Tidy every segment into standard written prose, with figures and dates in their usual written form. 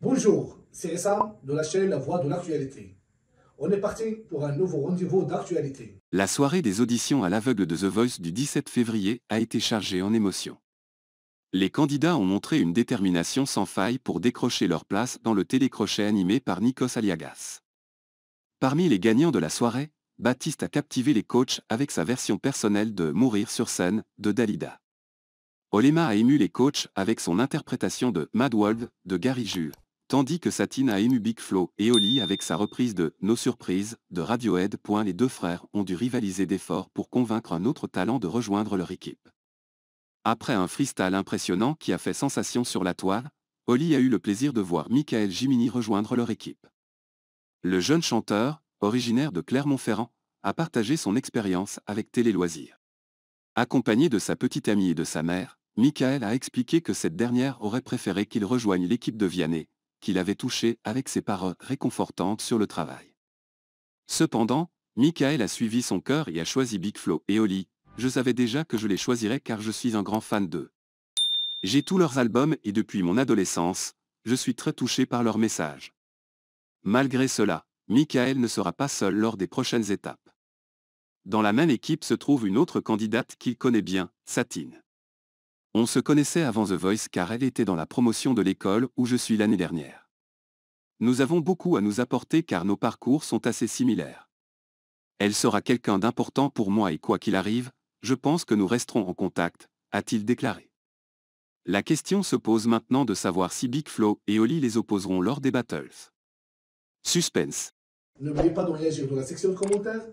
Bonjour, c'est Ressa de la chaîne La Voix de l'actualité. On est parti pour un nouveau rendez-vous d'actualité. La soirée des auditions à l'aveugle de The Voice du 17 février a été chargée en émotions. Les candidats ont montré une détermination sans faille pour décrocher leur place dans le télécrochet animé par Nikos Aliagas. Parmi les gagnants de la soirée, Baptiste a captivé les coachs avec sa version personnelle de « Mourir sur scène » de Dalida. Olema a ému les coachs avec son interprétation de « Mad World » de Gary Jules, tandis que Sahteen a ému Big Flo et Oli avec sa reprise de « Nos surprises » de Radiohead. Les deux frères ont dû rivaliser d'efforts pour convaincre un autre talent de rejoindre leur équipe. Après un freestyle impressionnant qui a fait sensation sur la toile, Oli a eu le plaisir de voir Mickael Jiminy rejoindre leur équipe. Le jeune chanteur, originaire de Clermont-Ferrand, a partagé son expérience avec Télé Loisirs. Accompagné de sa petite amie et de sa mère, Mickael a expliqué que cette dernière aurait préféré qu'il rejoigne l'équipe de Vianney, qu'il avait touché avec ses paroles réconfortantes sur le travail. Cependant, Mickael a suivi son cœur et a choisi Big Flo et Oli. Je savais déjà que je les choisirais car je suis un grand fan d'eux. J'ai tous leurs albums et depuis mon adolescence, je suis très touché par leurs messages. Malgré cela, Mickael ne sera pas seul lors des prochaines étapes. Dans la même équipe se trouve une autre candidate qu'il connaît bien, Sahteen. On se connaissait avant The Voice car elle était dans la promotion de l'école où je suis l'année dernière. Nous avons beaucoup à nous apporter car nos parcours sont assez similaires. Elle sera quelqu'un d'important pour moi et quoi qu'il arrive, je pense que nous resterons en contact, a-t-il déclaré. La question se pose maintenant de savoir si Big Flo et Oli les opposeront lors des battles. Suspense. N'oubliez pas de réagir dans la section de commentaires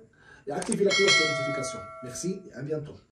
et activer la cloche de notification. Merci et à bientôt.